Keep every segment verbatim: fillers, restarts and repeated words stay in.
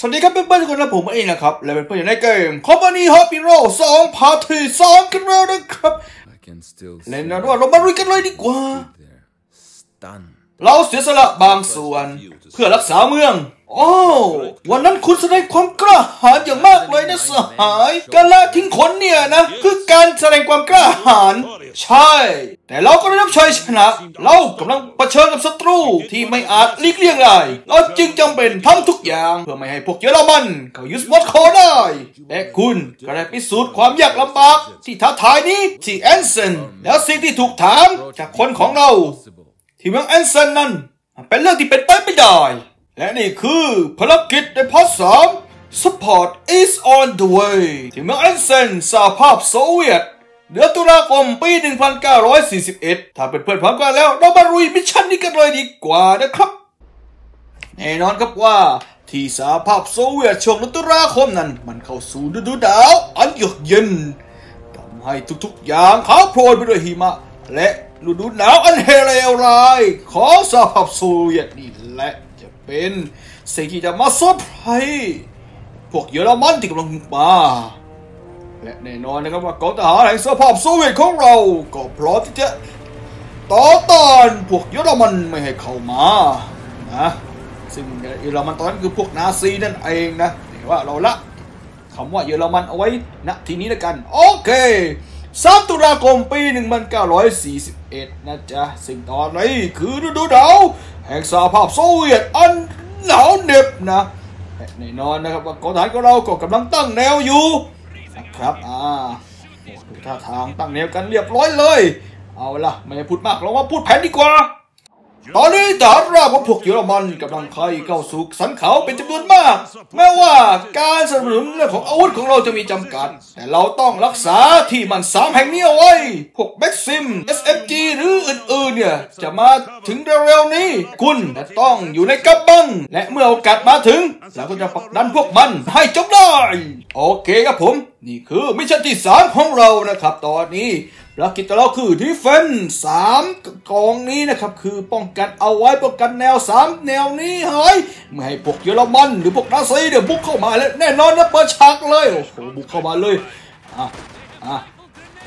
สวัสดีครับเพื่อนๆทุกคนนะผมเองนะครับและเป็นเพื่อนอยู่ในเกม Company Hop Hero สอง Part ที่ สองกันแล้วนะครับเล่นนะด้วยเรามาลุยกันเลยดีกว่าเราเสียสละบางส่วนเพื่อรักษาเมืองโอ้วันนั้นคุณแสดงความกล้าหาญอย่างมากเลยนะสหายการละทิ้งคนเนี่ยนะคือการแสดงความกล้าหาญใช่แต่เราก็ได้รับชัยชนะเรากำลังเผชิญกับศัตรูที่ไม่อาจหลีกเลี่ยงได้เราจึงจำเป็นทำทุกอย่างเพื่อไม่ให้พวกเยอรมันเขายึดมอสโกได้แต่คุณก็ได้พิสูจน์ความยากลำบากที่ท้าทายนี้ที่แอนเซนแล้วสิ่งที่ถูกถามจากคนของเราที่เมืองแอนเซนนั้นเป็นเรื่องที่เป็นไปไม่ได้และนี่คือภารกิจในพาร์ท สาม Support is on the way ที่เมืองแอนเซนสหภาพโซเวียตเดือนตุลาคมปี หนึ่งพันเก้าร้อยสี่สิบเอ็ดถ้าเป็นเพื่อนพร้อมกันแล้วเรามาลุยมิชชั่นนี้กันเลยดีกว่านะครับแน่นอนครับว่าที่สหภาพโซเวียตช่วงเดือนตุลาคมนั้นมันเข้าสู่ฤดูหนาวอันเยือกเย็นทำให้ทุกๆอย่างขาวโพลนไปด้วยหิมะและฤดูหนาวอันเฮเลวร้ายของสหภาพโซเวียตนี่แหละจะเป็นสิ่งที่จะมาเซอร์ไพรส์พวกเยอรมันที่กำลังมาและแน่นอนนะครับว่ากองทหารแห่งสหภาพโซเวียตของเราก็พร้อมที่จะต่อต้านพวกเยอรมันไม่ให้เข้ามานะซึ่งเยอรมันตอนนั้นคือพวกนาซีนั่นเองนะแต่ว่าเราละคำว่าเยอรมันเอาไว้ณทีนี้แล้วกันโอเคสาม ตุลาคมปี หนึ่งพันเก้าร้อยสี่สิบเอ็ด นะจ๊ะสิ่งตอนนี้คือฤดูหนาวแห่งสหภาพโซเวียตอันหนาวเหน็บนะแน่นอนนะครับว่ากองทหารของเราก็กำลังตั้งแนวอยู่นะครับอ่าดูท่าทางตั้งแนวกันเรียบร้อยเลยเอาล่ะไม่พูดมากเราว่าพูดแผนดีกว่าตอนนี้ทหารราบของพวกเยอรมันกำลังไข่เข้าสู่สันเขาเป็นจำนวนมากแม้ว่าการสนับสนุนเรื่องของอาวุธของเราจะมีจำกัดแต่เราต้องรักษาที่มันสามแห่งนี้เอาไว้พวกแม็กซิม เอส เอ็ม จี หรืออื่นๆเนี่ยจะมาถึงเร็วๆนี้คุณจะต้องอยู่ในกำบังและเมื่อโอกาสมาถึงเราก็จะผลักดันพวกมันให้จบได้โอเคครับผมนี่คือมิชชั่นที่สามของเรานะครับตอนนี้ภารกิจของเราคือ Defense สามกองนี้นะครับคือป้องกันเอาไว้ป้องกันแนวสามแนวนี้เฮ้ยไม่ให้พวกเยอรมันหรือพวกนาซีเดี๋ยวบุกเข้ามาแล้วแน่นอนนะเปิดฉากเลยโอ้โหบุกเข้ามาเลยอ่ะอ่ะ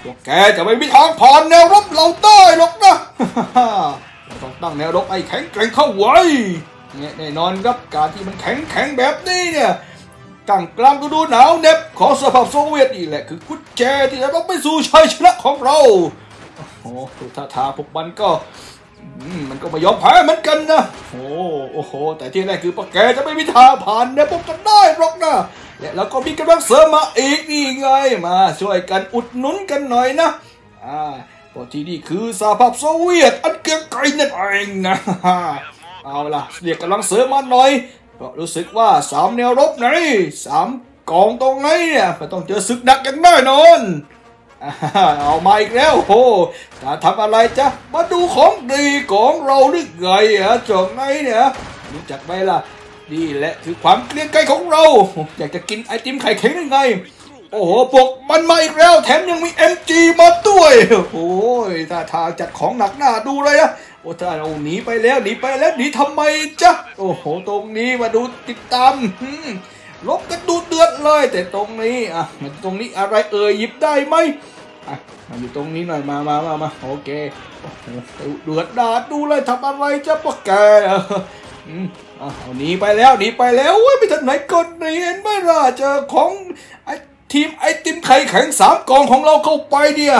พวกแกจะไม่มีทางผ่านแนวรบเราได้หรอกนะเราต้องตั้งแนวรบไอ้แข็งแกร่งเข้าไว้แน่นอนครับการที่มันแข็งแข็งแบบนี้เนี่ยกลางกลางฤดูหนาวเหน็บของสหภาพโซเวียตนี่แหละคือกุญแจที่จะต้องไปสู่ชัยชนะของเราโอ้โหท่าทางพวกมันก็มันก็ไม่ยอมแพ้เหมือนกันนะโอ้โอ้โหแต่ที่แรกคือพวกแกจะไม่มีทางผ่านนะพวกกันได้หรอกนะและแล้วก็มีกำลังเสริมมาอีกนี่ไงมาช่วยกันอุดหนุนกันหน่อยนะอ่าพอที่นี่คือสหภาพโซเวียตอันเกรียงไกรนั่นเองนะเอาล่ะเรียกกำลังเสริมมาหน่อยก็รู้สึกว่าสามแนวรบไหนสามกองตรงไหนเนี่ยก็ต้องเจอศึกดักกันแน่นอนเอามาอีกแล้วโอ้จะทำอะไรจ๊ะมาดูของดีของเราหรือไงฮะจงไงเนี่ยรู้จักไหมล่ะนี่แหละคือความเกรียงไกรของเราอยากจะกินไอติมไข่เค็มหรือไงโอ้โหพวกมันมาอีกแล้วแถมยังมี เอ็ม จี มาด้วยโอ้ยท่าทางจัดของหนักหน้าดูเลยนะโอ้ท่าเราหนีไปแล้วหนีไปแล้วหนีทำไมจ๊ะโอ้โหตรงนี้มาดูติดตามลบกันดูเดือดเลยแต่ตรงนี้อ่ะมันตรงนี้อะไรเอ่ยหยิบได้ไหมอ่ะมาอยู่ตรงนี้หน่อยมามามามาโอเคเดือดดาดดูเลยทำอะไรจ๊ะพวกแกอ่ะหนีไปแล้วหนีไปแล้วเว้ยไปทางไหนก็หนีเห็นไหมล่ะเจอของทีมไอติมไข่แข็งสามกองของเราเข้าไปเนี่ย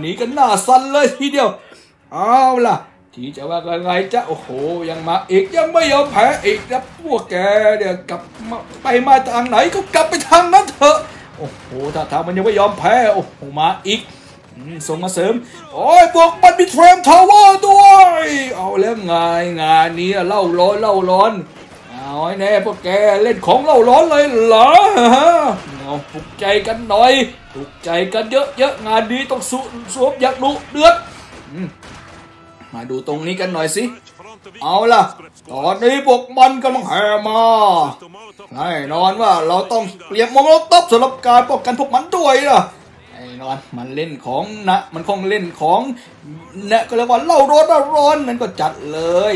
หนีกันหน้าสั่นเลยทีเดียวเอาล่ะทีจะว่าไงจ๊ะโอ้โหยังมาอีกยังไม่ยอมแพ้อีกนะพวกแกเดี๋ยวกลับไปมาทางไหนก็กลับไปทางนั้นเถอะโอ้โหถ้าทางมันยังไม่ยอมแพ้โอ้โหมาอีกส่งมาเสริมโอ้ยพวกมันมีเทรมทาวเวอร์ด้วยเอาแล้วไงงานนี้เล่าร้อนเล่าร้อนเอาแน่พวกแกเล่นของเล่าร้อนเลยเหรอเอาปลุกใจกันหน่อยปลุกใจกันเยอะๆงานนี้ต้องสู้สวบอยากดุเดือดมาดูตรงนี้กันหน่อยสิเอาล่ะตอนนี้พวกมันกำลังแห่มาแน่นอนว่าเราต้องเตรียมมองเราตบสำหรับการป้องกันพวกมันด้วยล่ะแน่นอนมันเล่นของนะมันคงเล่นของนะก็เรียกว่าเล่าร้อนร้อนนั่นก็จัดเลย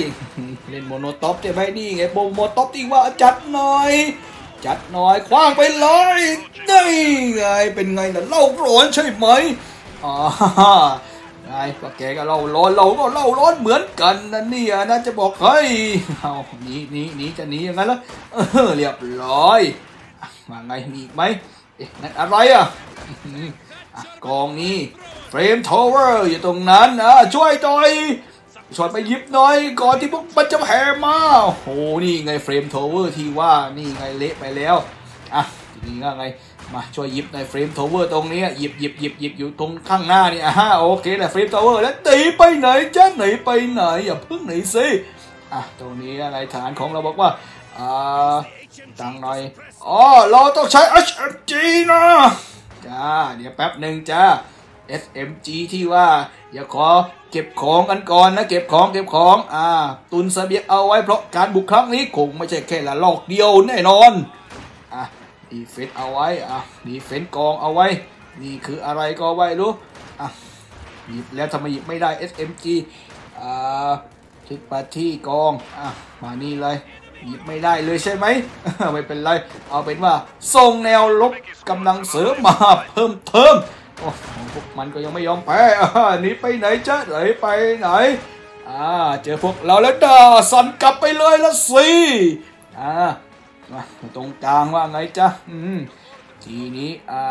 เล่นโมโนท็อปใช่ไหมนี่ไงโมโนท็อปที่ว่าจัดหน่อย จัดหน่อยคว้างไปเลยได้ไงเป็นไงล่ะเล่าร้อนใช่ไหมอ๋อไอ้พวกแกก็เล่าร้อนเราก็เล่าร้อนเหมือนกันนะเนี่ยนะจะบอกให้เอาหนีหนีหนีจะหนีอย่างนั้นละเรียบร้อยมาไงมีอีกไหมเอ๊ะนั่นอะไรอ่ะกองนี้เฟรมทาวเวอร์อยู่ตรงนั้นนะช่วยหน่อยช่วยไปยิบหน่อยก่อนที่พวกมันจะแห่มาโอ้โหนี่ไงเฟรมทาวเวอร์ที่ว่านี่ไงเละไปแล้วอ่ะทีนี้ก็ไงมาช่วยยิบในเฟรมทาวเวอร์ตรงนี้หยิบหยิบหยิบหยิบอยู่ตรงข้างหน้านี่อ่ะโอเคแหละเฟรมทาวเวอร์แล้วตีไปไหนจ้าไหนไปไหนอย่าเพิ่งหนีสิอ่ะตรงนี้อะไรฐานของเราบอกว่าอ่าตังหน่อยอ๋อเราต้องใช้ เอส เอ็ม จี นะจ้าเดี๋ยวแป๊บหนึ่งจ้า เอส เอ็ม จี ที่ว่าอย่าขอเก็บของกันก่อนนะเก็บของเก็บของอ่าตุนเสบียงเอาไว้เพราะการบุกครั้งนี้คงไม่ใช่แค่ละลอกเดียวแน่นอนอ่ะดีเฟนต์เอาไว้อ่ะดีเฟนต์กองเอาไว้นี่คืออะไรก็ไว้รู้อ่ะหยิบแล้วทำไมหยิบไม่ได้ เอส เอ็ม จี อ่าทิศปาที่กองอ่ะมานี่เลยหยิบไม่ได้เลยใช่ไหมไม่เป็นไรเอาเป็นว่าส่งแนวลบกำลังเสริมมาเพิ่มเติมโอ้พวกมันก็ยังไม่ยอมแพ้หนีไปไหนจ๊ะไหนไปไหนอ่าเจอพวกเราแล้วด่าสั่นกลับไปเลยละสิอ่าตรงกลางว่าไงจ๊ะทีนี้อ่า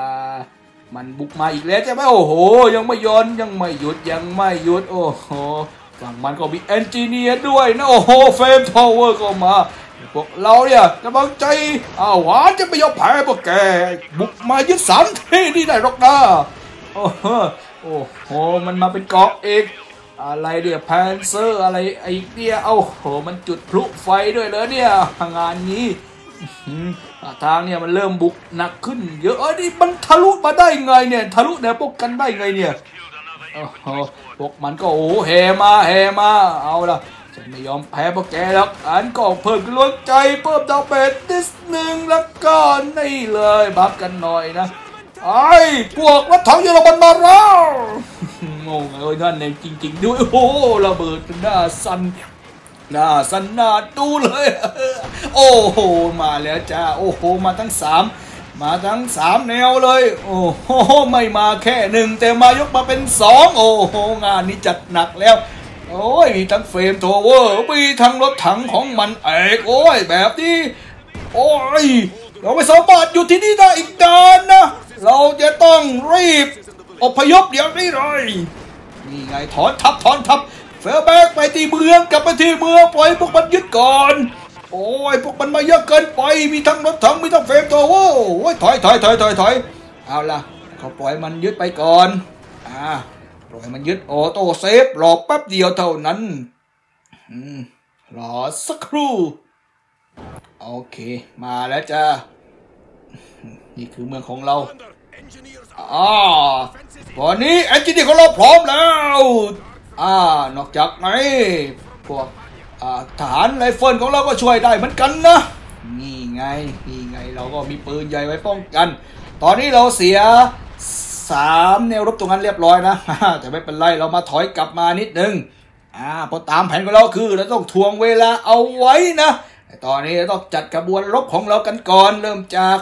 มันบุกมาอีกแล้วใช่ไหมโอ้โหยังไม่ย้อนยังไม่หยุดยังไม่หยุดโอ้โหฝั่งมันก็มีเอนจิเนียร์ด้วยนะโอ้โหเฟรมทาวเวอร์ก็มาพวกเราเนี่ยกำลังใจอ้าวหวานจะไม่ยอมแพ้พวกแกบุกมายึดสามที่นี่ได้หรอกนะโอ้โหโอ้โหมันมาเป็นเกาะเอกอะไรเดี๋ยวแพนเซอร์อะไรไอ้เดียเอ้าโหมันจุดพลุไฟด้วยเลยเนี่ยงานนี้ทางเนี่ยมันเริ่มบุกหนักขึ้นเยอะเอ้ยนี่มันทะลุมาได้ไงเนี่ยทะลุเนี่ยพวกกันได้ไงเนี่ยพวกมันก็โอ้เฮมาเฮมาเอาละฉันไม่ยอมแพ้พวกแกแล้วอันก็เพิ่มกำลังใจเพิ่มดาวเบสนิดนึงแล้วก็นี่เลยบัฟกันหน่อยนะไอ้พวกวัดถังเยอรมันมาแล้วงงไอ้ท่านเนี่ยจริงๆด้วยโอ้ระเบิดหน้าสั่นหน้าสั่นหน้าดูเลยโอ้โหมาแล้วจ้าโอ้โหมาทั้งสามมาทั้งสามแนวเลยโอ้โหไม่มาแค่หนึ่งแต่มายกมาเป็นสองโอ้โหงานนี้จัดหนักแล้วโอ้ยมีทั้งเฟรมทาวเวอร์มีทั้งรถถังของมันเอกโอ้ยแบบนี้โอ้ยเราไม่สามารถอยู่ที่นี่ได้อีกนานนะเราจะต้องรีบอพยพเดี๋ยวนี้เลยนี่ไงถอนทับถอนทับเฟลแบกไปที่เมืองกลับไปที่เมืองปล่อยพวกมันยึดก่อนโอ้ยพวกมันมาเยอะเกินไปมีทั้งรถถังมีทั้งเฟรมทาวเวอร์โอ้ยถอยถอยถอยถอยถอยเอาล่ะเขาปล่อยมันยึดไปก่อนอ่าปล่อยมันยึดออโต้เซฟรอแป๊บเดียวเท่านั้นอืมรอสักครู่โอเคมาแล้วจ้านี่คือเมืองของเราอ๋อตอนนี้เอนจิเนียร์ของเราพร้อมแล้วอ่านอกจากไหนพวกฐานไรเฟิลของเราก็ช่วยได้เหมือนกันนะนี่ไงนี่ไงเราก็มีปืนใหญ่ไว้ป้องกันตอนนี้เราเสียสามแนวรบตรงนั้นเรียบร้อยนะแต่ไม่เป็นไรเรามาถอยกลับมานิดนึงอ่าพอตามแผนของเราคือเราต้องทวงเวลาเอาไว้นะตอนนี้เราต้องจัดกระบวนรบของเรากันก่อนเริ่มจาก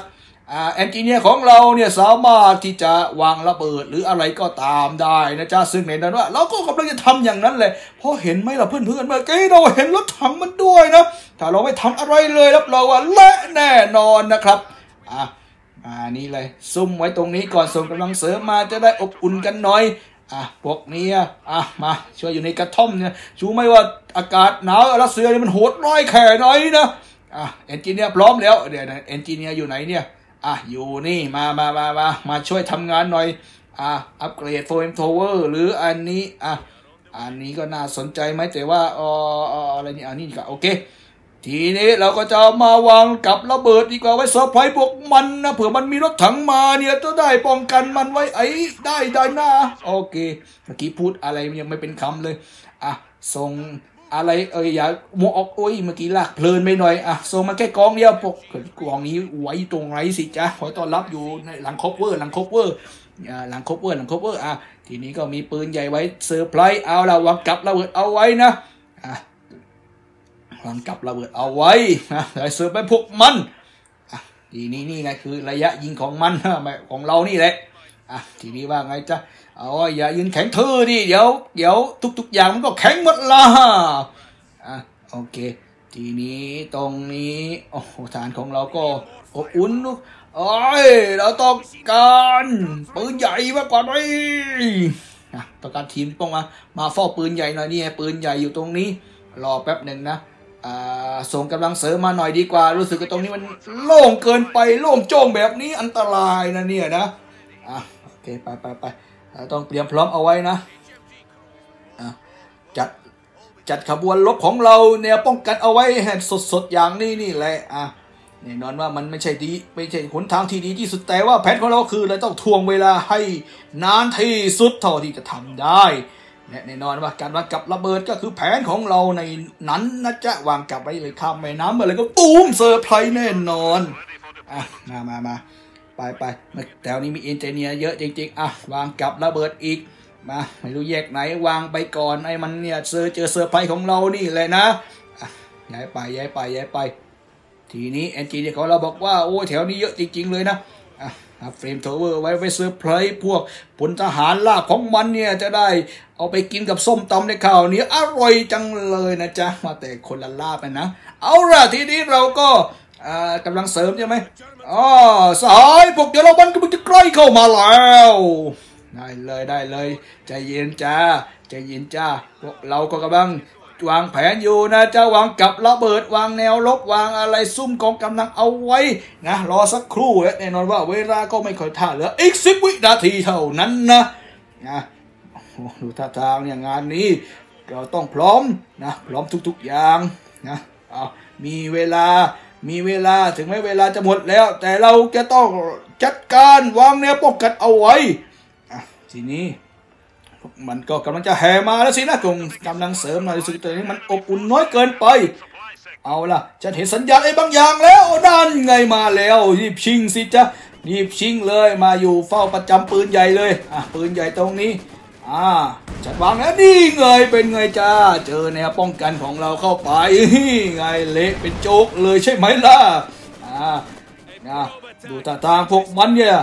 อ่าเอนจิเนียร์ของเราเนี่ยสามารถที่จะวางระเบิดหรืออะไรก็ตามได้นะจ๊ะซึ่งเห็นนั้นว่าเราก็กำลังจะทำอย่างนั้นเลยเพราะเห็นไหมล่ะเพื่อนเพื่อนเมื่อกี้เราเห็นรถถังมันด้วยนะถ้าเราไม่ทำอะไรเลยรับรองว่าเละแน่นอนนะครับอ่ะอ่านี่เลยซุ่มไว้ตรงนี้ก่อนส่งกำลังเสริมมาจะได้อบอุ่นกันหน่อยอ่ะพวกนี้อ่ะมาช่วยอยู่ในกระท่อมเนี่ยชูไม่ว่าอากาศหนาวรัสเซียมันโหดร้ายแค่ไหนนะอ่ะเอนจิเนียร์พร้อมแล้วเดี๋ยวเอนจิเนียร์อยู่ไหนเนี่ยอ่ะอยู่นี่มามามามามาช่วยทำงานหน่อยอ่ะอัปเกรดโฟมทาวเวอร์หรืออันนี้อ่ะอันนี้ก็น่าสนใจไหมแต่ว่าอ๋ออะไรนี่อันนี้ก็โอเคทีนี้เราก็จะมาวางกับระเบิดดีกว่าไว้เซอร์ไพรส์พวกมันนะเผื่อมันมีรถถังมาเนี่ยจะได้ป้องกันมันไว้ไอ้ได้ได้นะโอเคเมื่อกี้พูดอะไรยังไม่เป็นคำเลยอ่ะส่งอะไรเอ้ยอย่ามัวออกโอ้ยเมื่อกี้ลากเพลินไปหน่อยอ่ะส่งมาแค่กองเดียวพวกกองนี้ไว้ตรงไหนสิจ๊ะขอต้อนรับอยู่ในหลังคบเวอร์หลังคบเวอร์อ่าหลังคบเวอร์หลังคบเวอร์อ่ะทีนี้ก็มีปืนใหญ่ไว้เซอร์ไพรส์เอาละวางกับระเบิดเอาไว้นะอ่ะวางกับระเบิดเอาไว้นะเซอร์ไพรส์พวกมัน ทีนี้นี่ไงคือระยะยิงของมันของเรานี่แหละอ่ะทีนี้ว่าไงจ๊ะอ๋ออย่ายืนแข็งทื่อดิเดี๋ยวเดี๋ยวทุกๆอย่างมันก็แข็งหมดละอ่ะโอเคทีนี้ตรงนี้โอ้ฐานของเราก็อบอุ่นโอ้ยเราต้องการปืนใหญ่มากกว่านี้นะต้องการทีมป้องมามาเฝ้าปืนใหญ่หน่อยนี่ปืนใหญ่อยู่ตรงนี้รอแป๊บหนึ่งนะอ่าส่งกำลังเสริมมาหน่อยดีกว่ารู้สึกว่าตรงนี้มันโล่งเกินไปโล่งโจ้งแบบนี้อันตรายนะเนี่ยนะอ่ะโอเคไปไปไปต้องเตรียมพร้อมเอาไว้นะอ่ะจัดจัดขบวนรบของเราเนี่ยป้องกันเอาไว้สดๆอย่างนี้นี่แหละอ่ะแน่นอนว่ามันไม่ใช่ดีไม่ใช่หนทางที่ดีที่สุดแต่ว่าแผนของเราคือเราต้องทวงเวลาให้นานที่สุดเท่าที่จะทำได้และแน่นอนว่าการวางกับระเบิดก็คือแผนของเราในนั้นนะจ๊ะวางกับไว้เลยข้ามแม่น้ำอะไรก็ตูมเซอร์ไพรส์แน่นอนอ่ะมามามาไปไปแถวนี้มีเอนจิเนียร์เยอะจริงๆอ่ะวางกับระเบิดอีกมาไม่รู้แยกไหนวางไปก่อนไอ้มันเนี่ยเจอเจอเซอร์ไพรส์ของเรานี่เลยนะย้ายไปย้ายไปย้ายไปทีนี้เอนจิเนียร์ของเราบอกว่าโอ้แถวนี้เยอะจริงๆเลยนะอ่ะเฟรมโทเวอร์ไว้ไปเซอร์ไพรส์พวกผลทหารลาบของมันเนี่ยจะได้เอาไปกินกับส้มตำในข่าวนี้อร่อยจังเลยนะจ๊ะมาแต่คนละลาบไปนะเอาล่ะทีนี้เราก็กำลังเสริมใช่ไหมอ๋อสายพวกเดี๋ยวเราบันก็มันจะใกล้เข้ามาแล้วได้เลยได้เลยใจเย็นจ้าใจเย็นจ้าพวกเราก็กำลังวางแผนอยู่นะจะวางกับระเบิดวางแนวลบวางอะไรซุ่มกองกำลังเอาไว้นะรอสักครู่แน่นอนว่าเวลาก็ไม่ค่อยท่าเหลืออีกสิบวินาทีเท่านั้นนะนะดูท่าทางเนี่ยงานนี้เราต้องพร้อมนะพร้อมทุกๆอย่างนะเอามีเวลามีเวลาถึงแม้เวลาจะหมดแล้วแต่เราจะต้องจัดการวางแนวป้องกันเอาไว้ทีนี้มันก็กำลังจะแห่มาแล้วสินะกลุ่มกำลังเสริมมารู้สึกตัวนี้มันอบอุ่นน้อยเกินไปเอาล่ะฉันเห็นสัญญาณไอ้บางอย่างแล้วด้านไงมาแล้วรีบชิงสิจ๊ะรีบชิงเลยมาอยู่เฝ้าประจำปืนใหญ่เลยอ่ะปืนใหญ่ตรงนี้อ่าจัดวางแล้วนี่ไงเป็นไงจ้าเจอแนวป้องกันของเราเข้าไปไงเละเป็นโจกเลยใช่ไหมล่ะอ่านะดูท่าทางพวกมันเนี่ย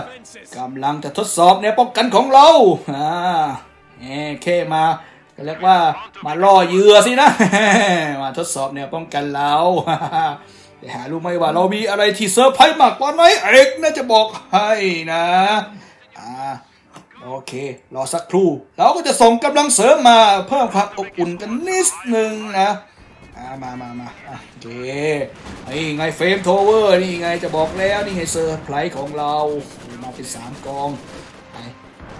กำลังจะทดสอบแนวป้องกันของเราอ่าแค่มาก็เรียกว่ามาล่อเหยื่อสินะมาทดสอบแนวป้องกันเราแต่หารู้ไหมว่าเรามีอะไรที่เซอร์ไพรส์มากกว่าไหมเอกน่าจะบอกให้นะอ่าโอเครอสักครู่เราก็จะส่งกำลังเสริมมาเพิ่มความอบอุ่นกันนิดนึงนะมามามาโอเคนี่ไงเฟรมโทเวอร์นี่ไงจะบอกแล้วนี่ไงเซอร์ไพรส์ของเรามาเป็นสามกองไปไป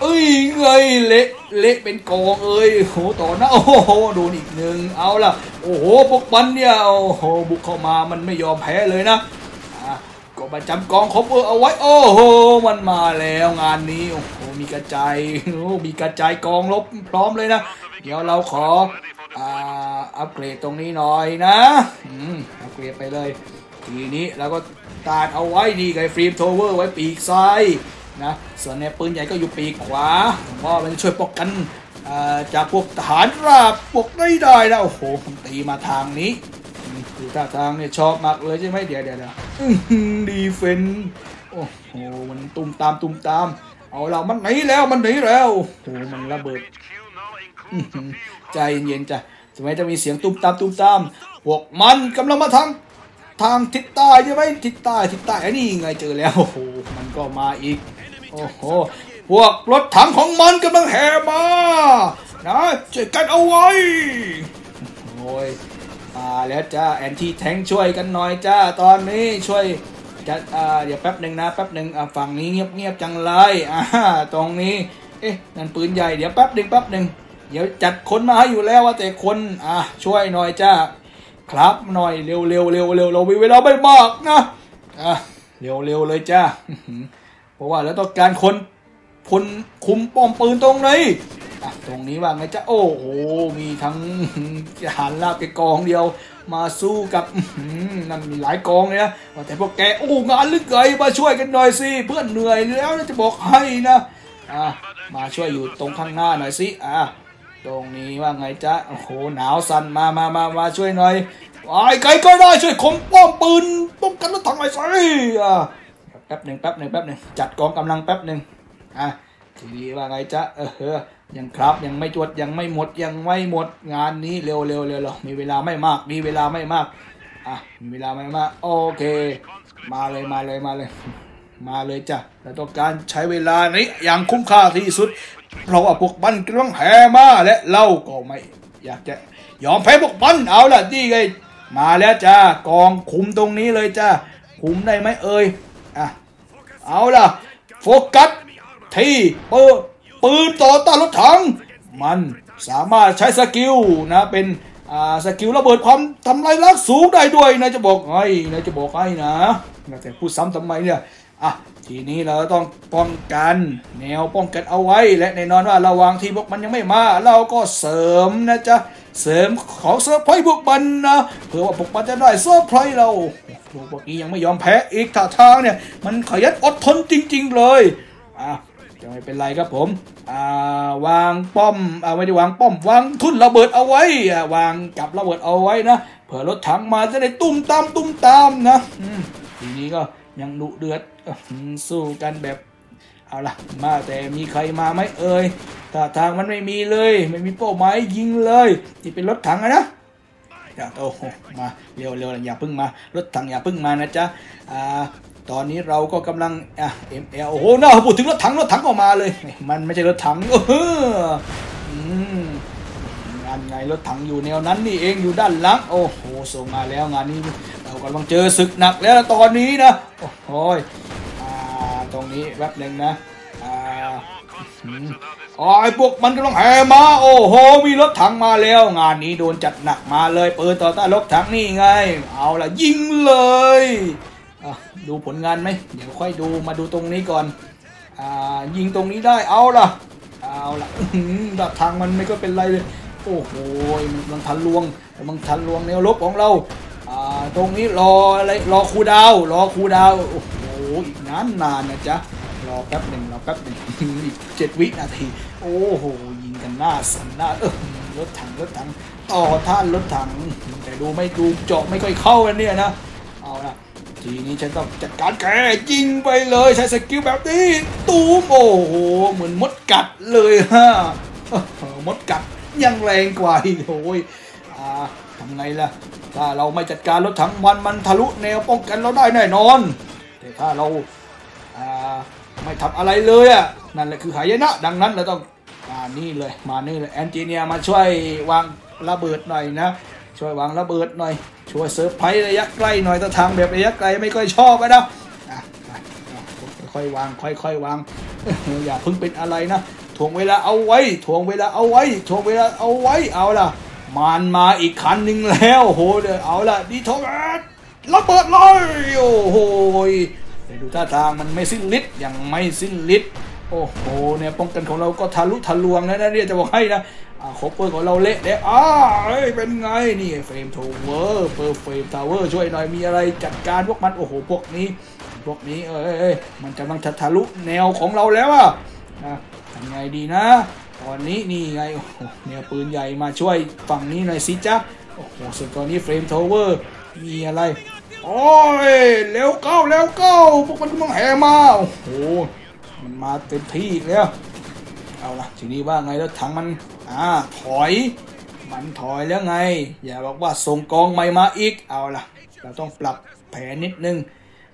เอ้ยไงเละเละเป็นกองเอ้ยโหต่อหน้าโอ้โหโดนอีกหนึ่งเอาล่ะโอ้โหพวกมันเนี่ยโอ้โหบุกเข้ามามันไม่ยอมแพ้เลยนะก็ประจำกองครบเอาไว้โอ้โหมันมาแล้วงานนี้โอ้โหมีกระจายโอ้มีกระจายกองลบพร้อมเลยนะเดี๋ยวเราขออ่าอัปเกรดตรงนี้หน่อยนะอืมอัปเกรดไปเลยทีนี้เราก็ตาดเอาไว้ดีไงฟรีมโทเวอร์ไว้ปีกซ้ายนะส่วนแนวปืนใหญ่ก็อยู่ปีกขวาก็มันช่วยป้องกันจากพวกทหารราบปกได้ได้นะโอ้โหมันตีมาทางนี้ดูท่าทางเนี่ยชอบมากเลยใช่ไหมเดี๋ยวเดี๋ยวดีเฟนโอ้โหมันตุ่มตามตุ่มตามเอาเรามันไหนแล้วมันไหนแล้วโอ้โหมันระเบิดใจเย็นๆจ้ะทำไมจะมีเสียงตุ่มตามตุ่มตามพวกมันกำลังมาทางทางทิศใต้ใช่ไหมทิศใต้ทิศใต้ไอ้นี่ไงเจอแล้วโอ้โหมันก็มาอีกโอ้โหพวกรถถังของมันกำลังแห่มานะช่วยกันเอาไว้โอ้ยมาแล้วจ้าแอนตี้แทงช่วยกันหน่อยจ้าตอนนี้ช่วยจะเดี๋ยวแป๊บหนึ่งนะแป๊บหนึ่งฝั่งนี้เงียบเงียบจังเลยอ่าตรงนี้เอ๊ะนั่นปืนใหญ่เดี๋ยวแป๊บหนึ่งแป๊บหนึ่งเดี๋ยวจัดคนมาให้อยู่แล้วว่าแต่คนอ่าช่วยหน่อยจ้าครับหน่อยเร็วเร็วเร็วเร็วเรามีเวลาไม่มากนะอ่ะเร็วเร็วเลยจ้าเพราะว่าเราต้องการคนคนคุมป้อมปืนตรงนี้ตรงนี้ว่าไงจ้าโอ้โหมีทั้งทหารลาบแกกองเดียวมาสู้กับนั่นมีหลายกองเลยนะแต่พวกแกโอ้งานลึกไกลมาช่วยกันหน่อยสิเพื่อนเหนื่อยแล้วจะบอกให้นะอ่ะมาช่วยอยู่ตรงข้างหน้าหน่อยสิอ่ะตรงนี้ว่าไงจ้าโอ้โหหนาวสั่นมามามามาช่วยหน่อย ไอ้ไกลก็ได้ช่วยข่มป้อมปืนป้องกันรถถังไอ้ไส้แป๊บหนึ่งแป๊บหนึ่งแป๊บหนึ่งจัดกองกำลังแป๊บหนึ่งอ่ะทีนี้ว่าไงจ๊ะเออยังครับยังไม่จวดยังไม่หมดยังไม่หมดงานนี้เร็วเร็วเร็วหรอมีเวลาไม่มากมีเวลาไม่มากอ่ะมีเวลาไม่มากโอเคมาเลยมาเลยมาเลยมาเลยจ้ะเราต้องการใช้เวลานี้อย่างคุ้มค่าที่สุดเพราะว่าพวกมันกำลังแห่มาและเล่าก็ไม่อยากจะยอมแพ้พวกมันเอาล่ะนี่ไงมาแล้วจ้ากองคุมตรงนี้เลยจ้าคุมได้ไหมเอ่ยอ่ะเอาล่ะโฟกัสที่ปืนต่อต้านรถถังมันสามารถใช้สกิลนะเป็นอ่าสกิลระเบิดความทำลายล้างสูงได้ด้วยนายจะบอกให้นายจะบอกให้นะแต่พูดซ้ำทำไมเนี่ยอ่ะทีนี้เราต้องป้องกันแนวป้องกันเอาไว้และแน่นอนว่าระหว่างที่พวกมันยังไม่มาเราก็เสริมนะจ๊ะเสริมของเซอร์ไพรส์พวกมันนะเพื่อว่าพวกมันจะได้เซอร์ไพรส์เราพวกนี้ยังไม่ยอมแพ้อีกท่าทางเนี่ยมันขยันอดทนจริงๆเลยอ่ะจะไม่เป็นไรครับผมอ่าวางป้อมอ่าไม่ได้วางป้อมวางทุ่นระเบิดเอาไว้อ่าวางกับระเบิดเอาไว้นะเผื่อรถถังมาจะได้ตุ้มตามตุ้มตามนะทีนี้ก็ยังดุเดือดสู้กันแบบเอาล่ะมาแต่มีใครมาไหมเอ่ยท่าทางมันไม่มีเลยไม่มีเป้าหมายยิงเลยที่เป็นรถถังนะอย่าโตมาเร็วเร็วอย่าพึ่งมารถถังอย่าพึ่งมานะจ๊ะอ่าตอนนี้เราก็กำลังอ่ะเอ็มเอลโอ้โหน่าพูดถึงรถถังรถถังออกมาเลยมันไม่ใช่รถถังเอองานไงรถถังอยู่แนวนั้นนี่เองอยู่ด้านหลังโอ้โหส่งมาแล้วงานนี้เรากำลังเจอศึกหนักแล้วตอนนี้นะโอ้ยอ่าตรงนี้แป๊บหนึ่งนะอ่าอ๋อไอ้พวกมันกำลังแห่มาโอ้โหมีรถถังมาแล้วงานนี้โดนจัดหนักมาเลยปืนต่อต้านรถถังนี่ไงเอาล่ะยิงเลยดูผลงานไหมเดี๋ยวค่อยดูมาดูตรงนี้ก่อนอ่ายิงตรงนี้ได้เอาล่ะเอาล่ะดับทางมันไม่ก็เป็นไรเลยโอ้โหมันกำลังทันลวงกำลังทันลวงแนวลบของเราอ่าตรงนี้รออะไรรอครูดาวรอครูดาวโอ้โหอีกนานนานนะจ๊ะรอแป๊บหนึ่งรอแป๊บหนึ่งอีกเจ็ดวินาทีโอ้โหยิงกันหน้าสันหน้าเออรถถังรถถังต่อท่านรถถังแต่ดูไม่ดูเจาะไม่ค่อยเข้ากันเนี่ยนะเอาล่ะทีนี้ฉันต้องจัดการแกยิงไปเลยใช้สกิลแบบนี้ตูมโอ้โหเหมือนมดกัดเลยฮะมดกัดยังแรงกว่าโอ้ยอ่าทำไงล่ะถ้าเราไม่จัดการรถถังมันมันทะลุแนวป้องกันเราได้แน่นอนแต่ถ้าเราอ่าไม่ทำอะไรเลยอ่ะนั่นแหละคือหายนะดังนั้นเราต้องมานี่เลยมานี่เลยเอนจิเนียร์มาช่วยวางระเบิดหน่อยนะช่วยวางระเบิดหน่อยช่วยเซอร์ไพรส์ระยะใกล้หน่อยแต่ทางแบบระยะไกลไม่ค่อยชอบนะอ่ะค่อยวางค่อยๆวางอย่าพึ่งเป็นอะไรนะถ่วงเวลาเอาไว้ถ่วงเวลาเอาไว้ถ่วงเวลาเอาไว้เอาล่ะมันมาอีกคันหนึ่งแล้วโหเดี๋ยวเอาล่ะดีทอร์ระเบิดเลยโอ้โหเดี๋ยวดูท่าทางมันไม่สิ้นฤทธิ์ยังไม่สิ้นฤทธิ์โอ้โหเนี่ยป้องกันของเราก็ทะลุทะลวงนะเนี่ยจะบอกให้นะครบเพื่อนของเราเละเดะอ้าเป็นไงนี่เฟรมทาวเวอร์เปิดเฟรมทาวเวอร์ช่วยหน่อยมีอะไรจัดการพวกมันโอ้โหพวกนี้พวกนี้เอ้ยมันกำลังทะลุแนวของเราแล้วอ่ะทำไงดีนะตอนนี้นี่ไงโอ้โหแนวปืนใหญ่มาช่วยฝั่งนี้หน่อยสิจ๊ะโอ้โหส่วนตอนนี้เฟรมทาวเวอร์มีอะไรโอ้ยเร็วเก้าเร็วเก้าพวกมันกำลังแห่มาโอ้โหมันมาเต็มที่แล้วเอาล่ะทีนี้ว่าไงแล้วถังมันอ่าถอยมันถอยแล้วไงอย่าบอกว่าส่งกองใหม่มาอีกเอาล่ะเราต้องปรับแผนนิดนึง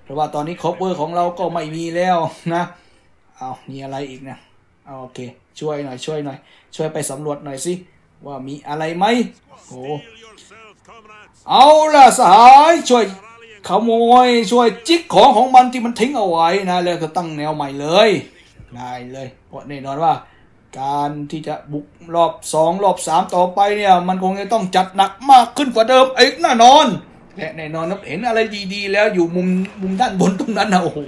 เพราะว่าตอนนี้คอปเปอร์ของเราก็ไม่มีแล้วนะเอามีอะไรอีกนะเอาโอเคช่วยหน่อยช่วยหน่อยช่วยไปสำรวจหน่อยสิว่ามีอะไรไหมโอ้เอาล่ะสหายช่วยขโมยช่วยจิกของของมันที่มันทิ้งเอาไว้นะแล้วก็ตั้งแนวใหม่เลยได้เลยเพราะแน่นอนว่าการที่จะบุกรอบสองรอบสามต่อไปเนี่ยมันคงจะต้องจัดหนักมากขึ้นกว่าเดิมอีกแน่นอนและแน่นอนเห็นอะไรดีๆแล้วอยู่มุมมุมด้านบนตรงนั้นนะโอ้โห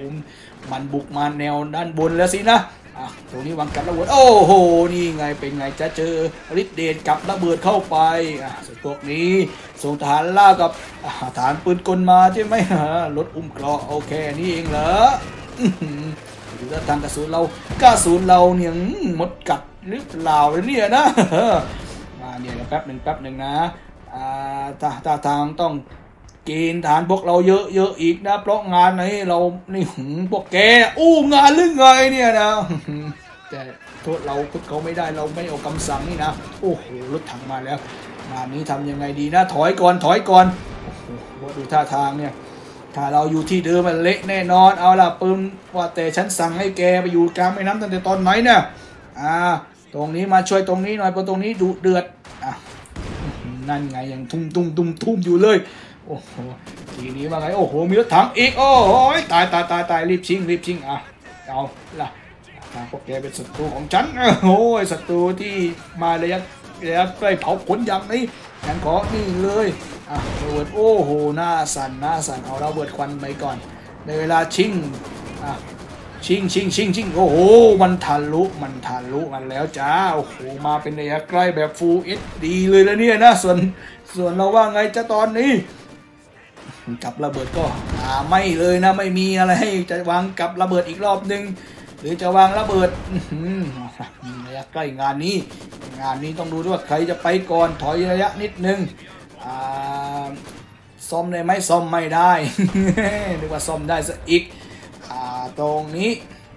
มันบุกมาแนวด้านบนแล้วสินะอ่ะตรงนี้วางกับระเบิดโอ้โหนี่ไงเป็นไงจะเจอฤทธิ์เดชกับระเบิดเข้าไปอ่ะส่วนพวกนี้ส่งทหารล่ากับทหารปืนกลมาใช่ไหมฮะรถอุ้มเกราะโอเคนี่เองเหรอทางกระสุนเรากระสุนเราเนี่ยหมดกัดหรือเปล่าเนี่ยนะ มาเนี่ยแป๊บหนึ่งแป๊บหนึ่งนะ ทางต้องกินฐานพวกเราเยอะๆอีกนะเพราะงานนี้เรานี่หึงพวกแกอู้งานหรือไงเนี่ยนะแต่โทษเราโทษเขาไม่ได้เราไม่เอาคำสั่งนี่นะโอ้โหรถถังมาแล้วงานนี้ทำยังไงดีนะถอยก่อนถอยก่อนโอ้โหดูท่าทางเนี่ยถ้าเราอยู่ที่เดิมมันเละแน่นอนเอาล่ะปืนว่าแต่ฉันสั่งให้แกไปอยู่กลางแม่น้ำตั้งแต่ตอนไหนเนี่ยอ่าตรงนี้มาช่วยตรงนี้หน่อยเพราะตรงนี้ดุเดือดอ่ะนั่นไงยังทุ่มทุ่มทุ่มทุ่มอยู่เลยโอ้โหทีนี้ว่าไงโอ้โหมีรถถังอีกโอ้โหตายตายตายตายรีบชิงรีบชิงอ่ะเอาล่ะทางพวกแกเป็นศัตรูของฉันโอ้ยศัตรูที่มาระยะระยะใกล้เผาขนอย่างนี้ฉันขอนี่เลยอ่ะระเบิดโอ้โหหน้าสั่นหน้าสั่นเอาระเบิดควันไปก่อนในเวลาชิงอ่ะชิงชิงชิงชิงโอ้โหมันทะลุมันทะลุมันแล้วจ้าโอ้โหมาเป็นระยะใกล้แบบฟูลเอชดีเลยแล้วเนี่ยนะส่วนส่วนเราว่าไงจะตอนนี้กับระเบิดก็หาไม่เลยนะไม่มีอะไรให้จะวางกับระเบิดอีกรอบนึงหรือจะวางระเบิดระยะใกล้งานนี้งานนี้ต้องดูด้วยว่าใครจะไปก่อนถอยระยะนิดนึงซ่อมได้ไหมซ่อมไม่ได้หรือว่าซ่อมได้ซะอีกตรงนี้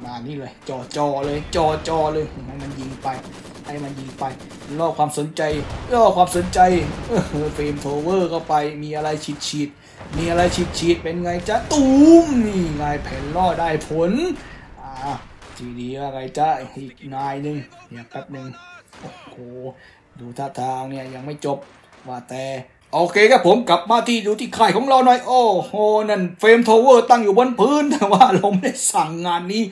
มานี่เลยจอจอเลยจอจอเลยให้มันยิงไปให้มันยิงไปล่อความสนใจล่อความสนใจเฟรมโทเวอร์เข้าไปมีอะไรฉีดฉีดมีอะไรฉีดฉีดเป็นไงจ๊ะตูมนี่ไงแผ่นล่อได้ผลทีนี้ว่าไงจ๊ะอีกนายหนึ่งเนี่ยแป๊บหนึ่งโอ้โหดูท่าทางเนี่ยยังไม่จบว่าแต่โอเคครับผมกลับมาที่ดูที่ค่ายของเราหน่อยโอ้โหนั่นเฟรมโทเวอร์ตั้งอยู่บนพื้นแต่ว่าเราไม่ได้สั่งงานนี้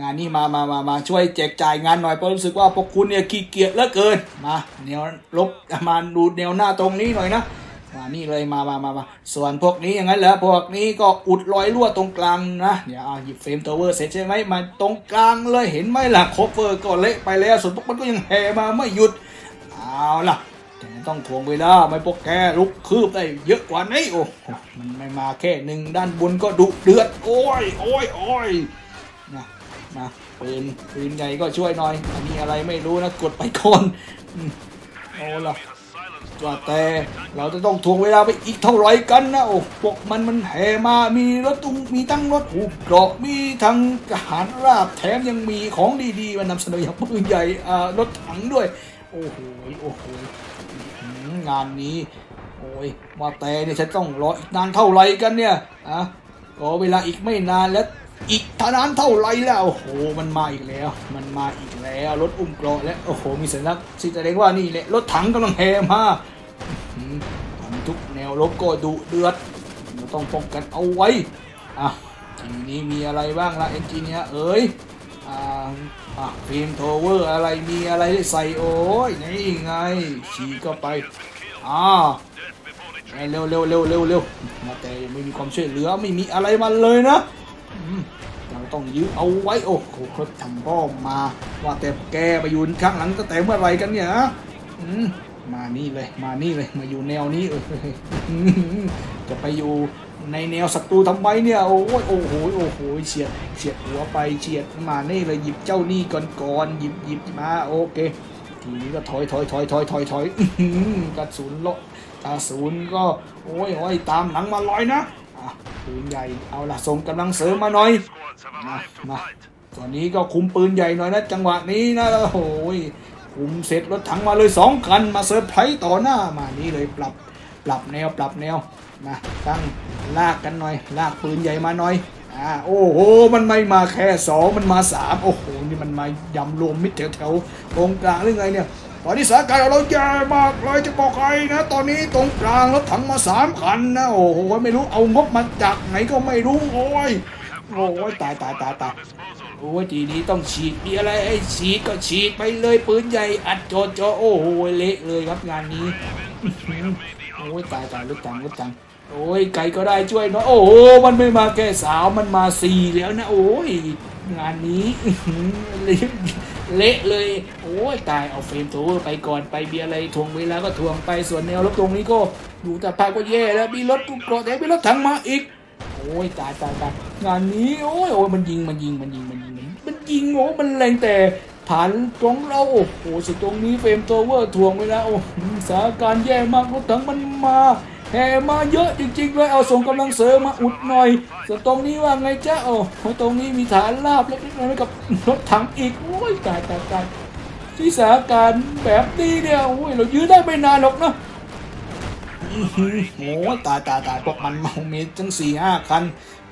งานนี้มามามามาช่วยแจกจ่ายงานหน่อยเพราะรู้สึกว่าพวกคุณเนี่ยขี้เกียจเหลือเกินมาแนวลบมาดูแนวหน้าตรงนี้หน่อยนะมานี่เลยมามามามาส่วนพวกนี้อย่างนั้นเหรอพวกนี้ก็อุดรอยรั่วตรงกลางนะเนี่ยหยิบเฟรมโทเวอร์เสร็จใช่ไหมมาตรงกลางเลยเห็นไหมล่ะโคเวอร์ก็เละไปแล้วส่วนพวกมันก็ยังแห่มาไม่หยุดเอาล่ะต้องทวงเวลาไม่พวกแกลุกคืบได้เยอะกว่านี้โอ้มันไม่มาแค่หนึ่งด้านบนก็ดุเดือดโอ้ยโอ้ยโอ้ยนะมาปืนปืนใหญ่ก็ช่วยหน่อยอันนี้อะไรไม่รู้นะกดไปก่อนโอ้ล่ะว่าแต่เราจะต้องทวงเวลาไปอีกเท่าไหร่กันนะโอ้พวกมันมันแห่มามีรถตุ้งมีตั้งรถหูเกราะมีทั้งทหารราบแถมยังมีของดีๆมานำเสนออย่างปืนใหญ่รถถังด้วยโอ้โหโอ้โหงานนี้โอ้ยว่าแต่เนี่ยฉันต้องรออีกนานเท่าไรกันเนี่ยอ่ะรอเวลาอีกไม่นานแล้วอีกทนานเท่าไรแล้วโอ้โหมันมาอีกแล้วมันมาอีกแล้วรถอุ้มเกราะและโอ้โหมีสัญลักษณ์ที่แสดงว่านี่แหละรถถังกำลังแห่มาทุกแนวรบก็ดุเดือดเราต้องป้องกันเอาไว้อ่ะทีนี้มีอะไรบ้างล่ะเอนจิเนียร์เอ๋ยอ่ะฟิล์มโทเวอร์อะไรมีอะไรใส่โอ้ยนี่ไงฉีกเข้าไปอ่าเร็วเร็วเร็วเร็วเร็วมาแต่ยังไม่มีความช่วยเหลือไม่มีอะไรมาเลยนะเราต้องยื้อเอาไว้โอ้โหรถถังก็มาว่าแต่แกไปยืนข้างหลังตั้งแต่เมื่อไรกันเนี่ยมานี่เลยมานี่เลยมาอยู่แนวนี้เออจะไปอยู่ในแนวศัตรูทำไมเนี่ยโอ้โหโอ้โหโอ้โหเฉียดเฉียดหัวไปเฉียดมานี่เลยหยิบเจ้านี่ก่อนก่อนหยิบหยิบมาโอเคทีนี้ก็ถอยถอยถอยถอยถอยถอยกระสุนเลาะกระสุนก็โอ้ยโอ้ยตามหลังมาลอยนะปืนใหญ่เอาล่ะส่งกำลังเสริมมาหน่อยมาตอนนี้ก็คุมปืนใหญ่หน่อยนะจังหวะนี้นะโอ้ยคุมเสร็จรถถังมาเลยสองคันมาเซอร์ไพรส์ต่อหน้ามานี่เลยปรับปรับแนวปรับแนวมาตั้งลากกันหน่อยลากปืนใหญ่มาหน่อยอ่าโอ้โหมันไม่มาแค่สองมันมาสามโอ้โหนี่มันมายำรวมมิดแถวแถวตรงกลางหรือไงเนี่ยตอนนี้สถานการณ์เราแย่มากเลยจะบอกใครนะตอนนี้ตรงกลางรถถังมาสามคันนะโอ้โหไม่รู้เอางบมาจากไหนก็ไม่รู้โอ้ยโอ้ยตายตายตายตายโอ้ยทีนี้ต้องฉีดมีอะไรไอ้ฉีดก็ฉีดไปเลยปืนใหญ่อัดโจดโจโอ้โหเละเลยครับงานนี้โอ้ยตายตายรถถังรถถังโอ้ยไก่ก็ได้ช่วยเนาะโอ้โหมันไม่มาแค่สาวมันมาสี่แล้วนะโอ้ยงานนี้เละเลยโอ้ยตายเอาเฟรมโทเวอร์ไปก่อนไปเบียอะไรทวงเวลาก็ทวงไปส่วนแนวรถตรงนี้ก็ดูแต่ภาพก็แย่แล้วมีรถเกราะแต่มีรถถังมาอีกโอ้ยตายตายตายงานนี้โอ้ยโอ้ยมันยิงมันยิงมันยิงมันยิงมันยิงโอ้มันแรงแต่ ผ่านตรงเราโอ้โหสุดตรงนี้เฟรมโตเวอร์ถ่วงเวลาโอ้สถานการณ์แย่มากรถถังมันมาแห่มาเยอะจริงๆเลยเอาส่งกำลังเสริมมาอุดหน่อยส่วนตรงนี้ว่าไงจ๊ะโอ้โหตรงนี้มีฐานราบเล็กๆน้อยๆกับรถถังอีกโอ้ยตายตายตายที่สถานการณ์แบบนี้เนี่ยโอ้ยเรายื้อได้ไม่นานหรอกนะโอ้ยตายตายตายพวกมันเมาเมทั้งสี่ห้าคัน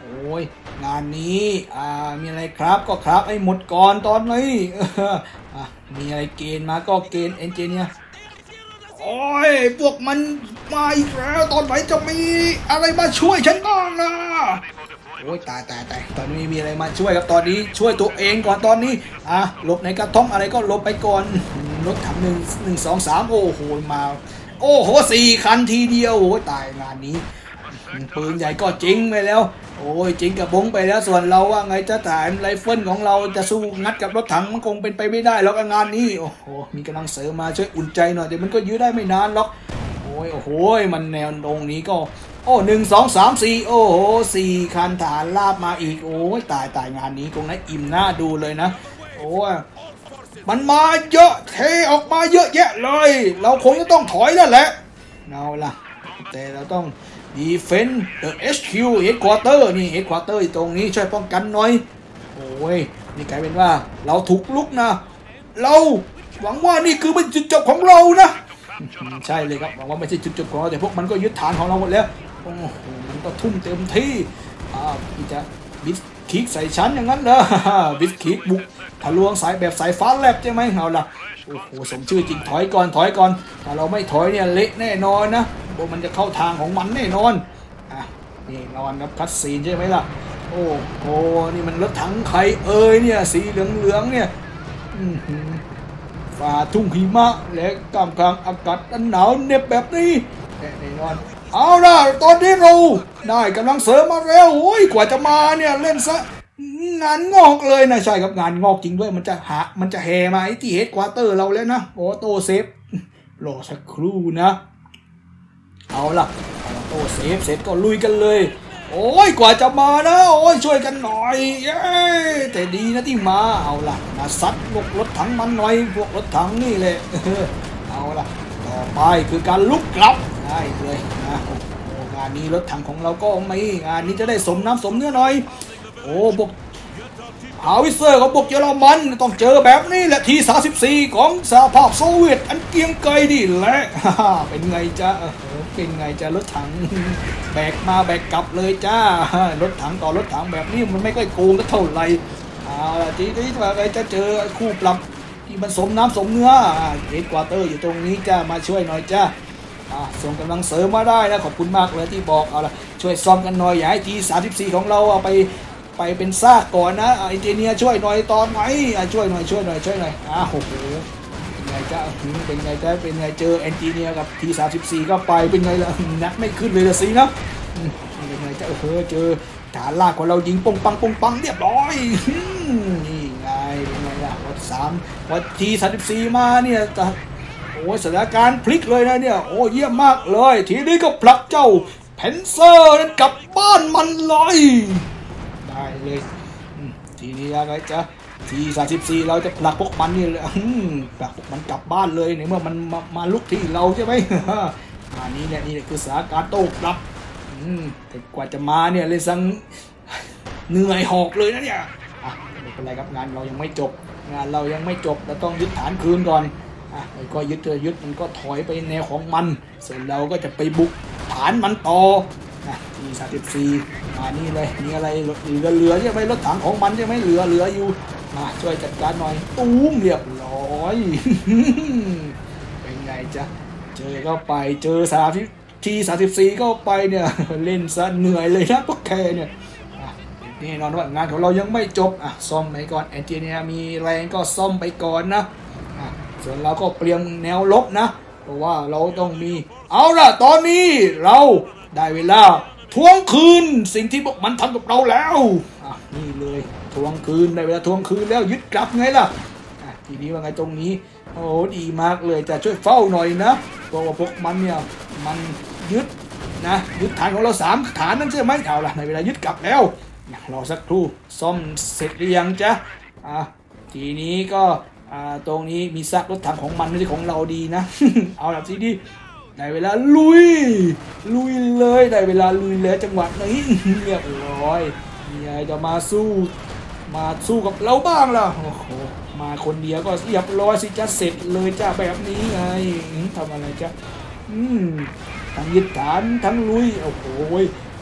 โอ้ยงานนี้อ่ามีอะไรครับก็ครับไอ้หมดก่อนตอนนี้มีอะไรเกณฑ์มาก็เกณฑ์เอนจิเนียร์โอ้ยพวกมันมาอีกแล้วตอนไหนจะมีอะไรมาช่วยฉันบ้างนะโอ้ยตายตายตายตอนนี้มีอะไรมาช่วยครับตอนนี้ช่วยตัวเองก่อนตอนนี้อ่ะหลบในกระท่อมอะไรก็หลบไปก่อนรถถังหนึ่งหนึ่งสองสามโอ้โหมาโอ้โหสี่คันทีเดียวโอ้ยตายงานนี้ปืนใหญ่ก็จริงไปแล้วโอ้ยจริงกับบงไปแล้วส่วนเราว่าไงจะถ่ายไรเฟิลของเราจะสู้งัดกับรถถังมันคงเป็นไปไม่ได้หรอกงานนี้โอ้โหมีกำลังเสริมมาช่วยอุ่นใจหน่อยแต่มันก็ยื้อได้ไม่นานหรอกโอ้ยโอ้โหมันแนวตรงนี้ก็โอ้หนึ่งสองสามสี่โอ้โหสี่คันฐานลาบมาอีกโอ้ยตายตายงานนี้คงน่าอิ่มหน้าดูเลยนะโอ้ยมันมาเยอะเทออกมาเยอะแยะเลยเราคงจะต้องถอยนั่นแหละเอาล่ะแต่เราต้องดีเฟนส์เดอะเอชคิวเฮดควอเตอร์นี่เฮดควอเตอร์ตรงนี้ช่วยป้องกันหน่อยโอ้ยนี่กลายเป็นว่าเราถูกลุกนะเราหวังว่านี่คือเป็นจุดจบของเรานะใช่เลยครับหวังว่าไม่ใช่จุดจบของเราแต่พวกมันก็ยึดฐานของเราหมดแล้วโอ้โหมันก็ทุ่มเต็มที่อ่าพี่จะบิสคิกใส่ชั้นอย่างนั้นเหรอบิสคิกบุกทะลวงสายแบบสายฟ้าแลบใช่ไหมเอาล่ะโอ้โหสมชื่อจริงถอยก่อนถอยก่อนถ้าเราไม่ถอยเนี่ยเละแน่นอนนะโบมันจะเข้าทางของมันแน่นอนอ่ะนี่นอนครับคัดซีนใช่ไหมล่ะโอ้โหนี่มันรถถังใครเอ้ยเนี่ยสีเหลืองเหลืองเนี่ยฝ่าทุ่งหิมะและกลางกลางอากาศอันหนาวเหน็บแบบนี้แน่นอนเอาล่ะตอนนี้เราได้กำลังเสริมมาแล้วโอ้ยกว่าจะมาเนี่ยเล่นซะงานงอกเลยนะใช่ครับงานงอกจริงด้วยมันจะหามันจะแห่มาไอ้ที่เฮดควอเตอร์เราแล้วนะออโต้เซฟรอสักครู่นะเอาล่ะออโต้เซฟเสร็จก็ลุยกันเลยโอ้ยกว่าจะมานะโอ้ยช่วยกันหน่อยเย้แต่ดีนะที่มาเอาล่ะมาซัดพวกรถถังมันหน่อยพวกรถถังนี่แหละเอาล่ะต่อไปคือการลุกกลับได้เลยนะงานนี้รถถังของเราก็ไม่งานนี้จะได้สมน้ำสมเนื้อหน่อยโอ้บกอาวิเซอร์ของบกเยอรมันต้องเจอแบบนี้แหละทีสามสิบสี่ของสหภาพโซเวียตอันเกียงไกรดิแหละเป็นไงจ้าเป็นไงจ้ารถถังแบกมาแบกกลับเลยจ้ารถถังต่อรถถังแบบนี้มันไม่ค่อยโกงก็เท่าไหร่อ่าทีนี้จะเจอคู่ปรับที่มันสมน้ำสมเนื้อเฮดควอเตอร์อยู่ตรงนี้จ้ามาช่วยหน่อยจ้าส่งกำลังเสริมมาได้นะขอบคุณมากเลยที่บอกเอาละช่วยซ้อมกันหน่อยอย่าให้ทีสามสิบสี่ของเราเอาไปไปเป็นซากก่อนนะไอเจเนียช่วยหน่อยตอนไหนช่วยหน่อยช่วยหน่อยช่วยหน่อยอ้าวโอ้โหเป็นไงจ้าเป็นไงจ้าเป็นไงเจอเอนจิเนียกับทีสามสิบสี่ก็ไปเป็นไงล่ะนัดไม่ขึ้นเลยละสินะเป็นไงจ้าเออเจอฐานลากของเรายิงปงปังปงปังเรียบร้อยนี่ไงเป็นไงล่ะวัดสามวัดทีสามสิบสี่มาเนี่ยโอ้สถานการณ์พลิกเลยนะเนี่ยโอ้เยี่ยมมากเลยทีนี้ก็ผลักเจ้าเพนเซอร์นั้นกลับบ้านมันเลยได้เลยทีนี้อะไรจ๊ะทีสามสิบสี่เราจะผลักพวกมันนี่เลยผลักพวกมันกลับบ้านเลยในเมื่อมันมามาลุกที่เราใช่ไหมอันนี้เนี่ยนี่คือสถานการณ์โต้กลับแต่กว่าจะมาเนี่ยเลยสังเหนื่อยหอกเลยนะเนี่ยไม่เป็นไรครับงานเรายังไม่จบงานเรายังไม่จบเราต้องยึดฐานคืนก่อนอ่ะมันก็ยึดเธอยึดมันก็ถอยไปแนวของมันส่วนเราก็จะไปบุกฐานมันต่อทีสามสิบสี่มานี่เลยมีอะไรเหลือเหลือใช่ไหมรถถังของมันใช่ไหมเหลือเหลืออยู่มาช่วยจัดการหน่อยตูมเรียบร้อยเป็นไงจ๊ะเจอเข้าไปเจอสามสิบทีสามสิบสี่เข้าไปเนี่ยเล่นซะเหนื่อยเลยนะพวกแคเนี่ยนี่นอนว่างานของเรายังไม่จบอ่ะซ่อมไปก่อนเอนจิเนียร์มีแรงก็ซ่อมไปก่อนนะส่วนเราก็เตรียมแนวลบนะเพราะว่าเราต้องมีเอาล่ะตอนนี้เราได้เวลาทวงคืนสิ่งที่พวกมันทำกับเราแล้วอ่ะนี่เลยทวงคืนได้เวลาทวงคืนแล้วยึดกลับไงล่ะอ่ะทีนี้ว่าไงตรงนี้โอ้ดีมากเลยจะช่วยเฝ้าหน่อยนะเพราะว่าพวกมันเนี่ยมันยึดนะยึดฐานของเราสามฐานนั่นใช่ไหมเอาล่ะในเวลายึดกลับแล้วรอสักครู่ซ่อมเสร็จหรือยังจ๊ะอ่ะทีนี้ก็ ตรงนี้มีซากรถถังของมันไม่ใช่ของเราดีนะ เอาแบบที่ดีได้เวลาลุยลุยเลยได้เวลาลุยแล้วจังหวะนี้ เรียบร้อยมีอะไรจะมาสู้มาสู้กับเราบ้างล่ะโอ้โหมาคนเดียวก็เรียบร้อยสิจะเสร็จเลยจ้าแบบนี้ไงทำอะไรจ้าอืมทั้งยึดฐานทั้งลุยโอ้โห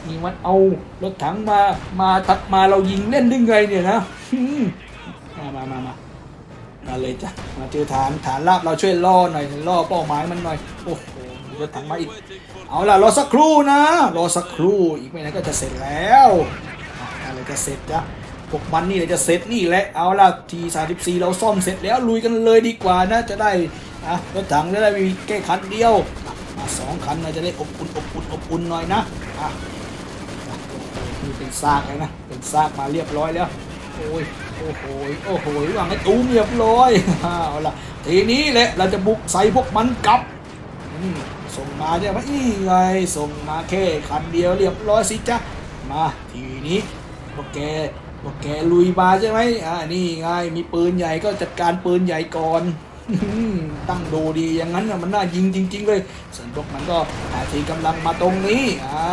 มีมันเอารถถังมามาทักมาเรายิงเล่นได้ไงเนี่ยนะมามามามามาเลยจ้ะมาเจอฐานฐานราบเราช่วยล่อหน่อยล่อเป้าหมายมันหน่อยโอ้โหรถถังมาอีกเอาล่ะรอสักครู่นะรอสักครู่อีกไม่นานก็จะเสร็จแล้วอะไรจะเสร็จจ้ะพวกมันนี่เลยจะเสร็จนี่แหละเอาล่ะทีสามสิบสี่เราซ่อมเสร็จแล้วลุยกันเลยดีกว่านะจะได้อะรถถังจะได้มีแค่คันเดียวมาสองคันเราจะได้อบอุ่นอบอุ่นอบอุ่นหน่อยนะอะเป็นซากเลยนะเป็นซากมาเรียบร้อยแล้วโอ้ยโอ้โหโอ้โหวางให้ตูมเรียบร้อยเอาล่ะทีนี้แหละเราจะบุกใส่พวกมันกลับส่งมาใช่ไหมนี่ไงส่งมาแค่คันเดียวเรียบร้อยสิจ๊ะมาทีนี้พวกแกพวกแกลุยมาใช่ไหมอ่านี่ไงมีปืนใหญ่ก็จัดการปืนใหญ่ก่อนตั้งดูดีอย่างนั้นมันน่ายิงจริงๆเลยส่วนพวกมันก็หาทีกำลังมาตรงนี้อ่า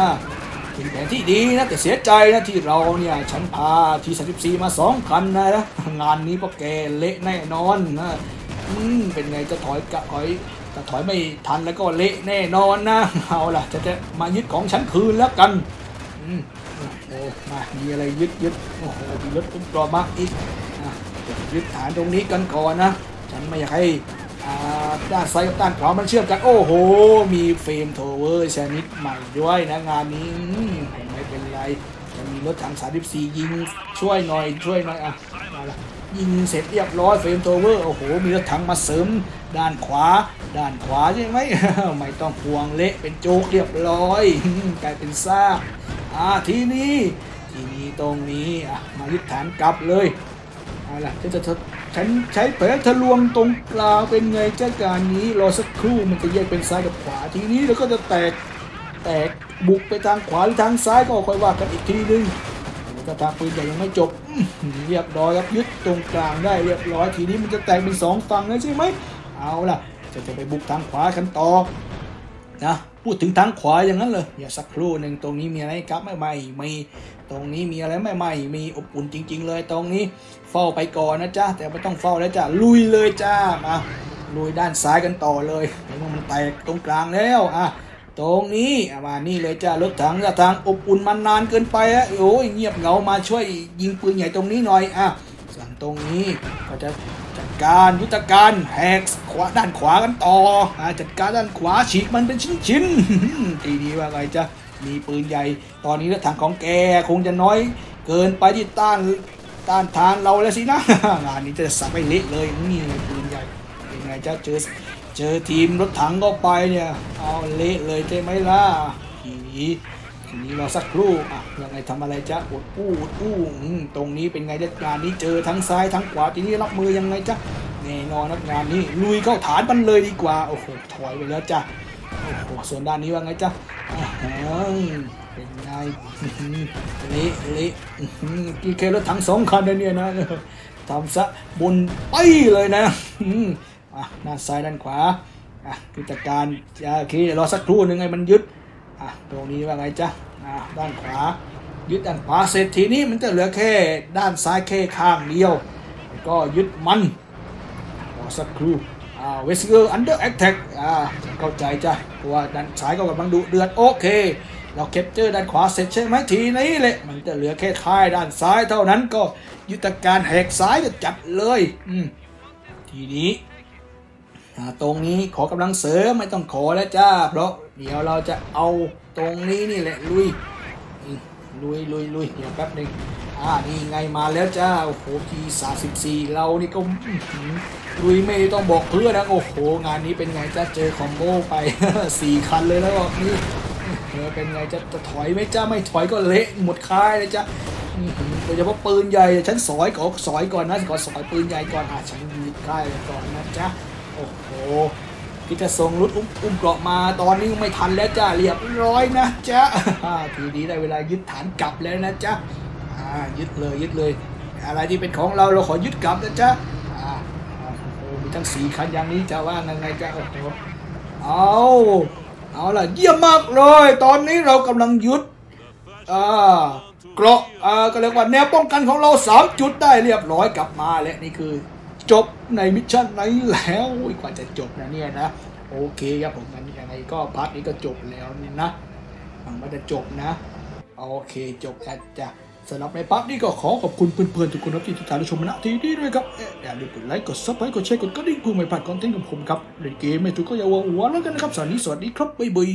เป็นแผนที่ดีนะแต่เสียใจนะที่เราเนี่ยฉันพาทีสามสิบสี่มาสองคันนะนะงานนี้พวกแกเละแน่นอนนะเป็นไงจะถอยกะถอยจะถอยไม่ทันแล้วก็เละแน่นอนนะเอาล่ะจะจะมายึดของฉันคืนแล้วกันโอ้มามีอะไรยึดยึดโอ้โหมีรถกรอบมาอีกยึดฐานตรงนี้กันก่อนนะฉันไม่อยากให้ด้านซ้ายกับด้านขวามันเชื่อมกันโอ้โหมีเฟรมโทเวอร์ชนิดใหม่ด้วยนะงานนี้ไม่เป็นไรจะมีรถถังสามสิบสี่ยิงช่วยหน่อยช่วยหน่อยอ่ะมาละยิงเสร็จเรียบร้อยเฟรมโทเวอร์โอ้โหมีรถถังมาเสริมด้านขวาด้านขวาใช่ไหม ไม่ต้องพวงเละเป็นโจกเรียบร้อย กลายเป็นซากอ่ะทีนี้ทีนี้ตรงนี้อ่ะมายึดฐานกลับเลยเอาล่ะฉันจะฉันใช้แผลทะลวงตรงกลางเป็นไงเจ้าการนี้รอสักครู่มันจะแยกเป็นซ้ายกับขวาทีนี้แล้วก็จะแตกแตกบุกไปทางขวาหรือทางซ้ายก็ค่อยว่ากันอีกทีนึงแล้วก็ทางปืนใหญ่ยังไม่จบเรียบร้อยครับยึดตรงกลางได้เรียบร้อยทีนี้มันจะแตกเป็นสองฝั่งแล้วใช่ไหมเอาล่ะจะจะไปบุกทางขวากันต่อนะพูดถึงทางขวาอย่างนั้นเลยอย่าสักครู่หนึ่งตรงนี้มีอะไรครับใหม่ๆมีตรงนี้มีอะไรใหม่ๆมีอบอุ่นจริงๆเลยตรงนี้เฝ้าไปก่อนนะจ๊ะแต่ไม่ต้องเฝ้าแล้วจ้ะลุยเลยจ้ามาลุยด้านซ้ายกันต่อเลยเดี๋ยวมันแตกตรงกลางแล้วอ่ะตรงนี้มานี่เลยจ้ารถถังจะทางอบอุ่นมันนานเกินไปอ่ะโอ้ยเงียบเหงามาช่วยยิงปืนใหญ่ตรงนี้หน่อยอ่ะส่วนตรงนี้ก็จะจัดการยุทธการแหกขวาด้านขวากันต่ออ่ะจัดการด้านขวาฉีกมันเป็นชิ้นๆทีนี้ว่าไงจ้ะมีปืนใหญ่ตอนนี้รถถังของแกคงจะน้อยเกินไปที่ต้านต้านทานเราแล้วสินะงานนี้จะสับไปเละเลยนี่ปืนใหญ่ยังไงจะเจอเจอทีมรถถังก็ไปเนี่ยเอาเละเลยใช่ไหมล่ะทีนี้ทีนี้เราสักครู่อ่ะยังไงทำอะไรจ๊ะอดอู้อดอู้ตรงนี้เป็นไงจัดการนี้เจอทั้งซ้ายทั้งขวาทีนี้รับมือยังไงจ๊ะแน่นอนนักงานนี้ลุยเข้าฐานมันเลยดีกว่าโอ้โหถอยไปแล้วจ้ะโอ้โหส่วนด้านนี้ว่าไงจ๊ะเป็นไงเละเละกินเครถถังสองคันเนี่ยนะทำซะบนไปเลยนะอ่ะด้านซ้ายด้านขวาอ่ะกิจการจะโอเครอสักครู่หนึ่งไงมันยึดอ่ะตรงนี้ว่าไงจ๊ะอ่ะด้านขวายึดด้านขวาเสร็จทีนี้มันจะเหลือแค่ด้านซ้ายแค่ข้างเดียวก็ยึดมันรอสักครู่เวสเกอร์อันเดอร์แอคแท็กเข้าใจจ้ะเพราะว่าด้านซ้ายก็กำลังดุเดือดโอเคเราแคปเจอร์ด้านขวาเสร็จใช่ไหมทีนี้เลยมันจะเหลือแค่ค่ายด้านซ้ายเท่านั้นก็ยุทธการแหกซ้ายจะจัดเลยอืมทีนี้ตรงนี้ขอกำลังเสริมไม่ต้องขอแล้วจ้าเพราะเดี๋ยวเราจะเอาตรงนี้นี่แหละลุยลุยลุยลุยเดี๋ยวแป๊บหนึ่งอ่านี่ไงมาแล้วจ้าโอ้โหทีสามสิบสี่เรานี่ก็ลุยไม่ต้องบอกเพื่อนนะโอ้โหงานนี้เป็นไงจะเจอคอมโบไป สี่ คันเลยแล้วนี่เออเป็นไงจะจะถอยไหมจ้าไม่ถอยก็เละหมดค่ายเลยจ้าโดยเฉพาะปืนใหญ่ฉันสอยขอสอยก่อนนะขอสอยปืนใหญ่ก่อนอ่ะฉันยึดค่ายก่อนนะจ้าโอ้โหที่จะส่งรุดอุ้มอุ้มเกราะมาตอนนี้ไม่ทันแล้วจ้าเรียบร้อยนะจ้าทีนี้ได้เวลายึดฐานกลับแล้วนะจ้ายึดเลยยึดเลยอะไรที่เป็นของเราเราขอยึดกลับนะจ๊ะ ทั้งสี่คันอย่างนี้จะว่ายังไงจะโอ้โหเอาเอาล่ะเยี่ยมมากเลยตอนนี้เรากำลังยึดอ่าเกราะอ่าก็เรียกว่าแนวป้องกันของเราสามจุดได้เรียบร้อยกลับมาและนี่คือจบในมิชชั่นไหนแล้วอีกกว่าจะจบนะเนี่ยนะโอเคครับผมงั้นยังไงก็พาร์ทนี้ก็จบแล้วนี่นะมันไม่ได้จบนะโอเคจบแล้วจ้ะสำหรับในพาร์ทนี้ก็ขอขอบคุณเพื่อนๆทุกคนที่ติดตามและชมณที่นี้ด้วยครับอย่าลืมกดไลค์กดซับไลค์กดแชร์กดกระดิ่งเพื่อไม่พลาดคอนเทนต์ของผมครับเล่นเกมไม่ถูกก็อย่าวัวหัวแล้วกันนะครับสวัสดีสวัสดีครับบ๊ายบาย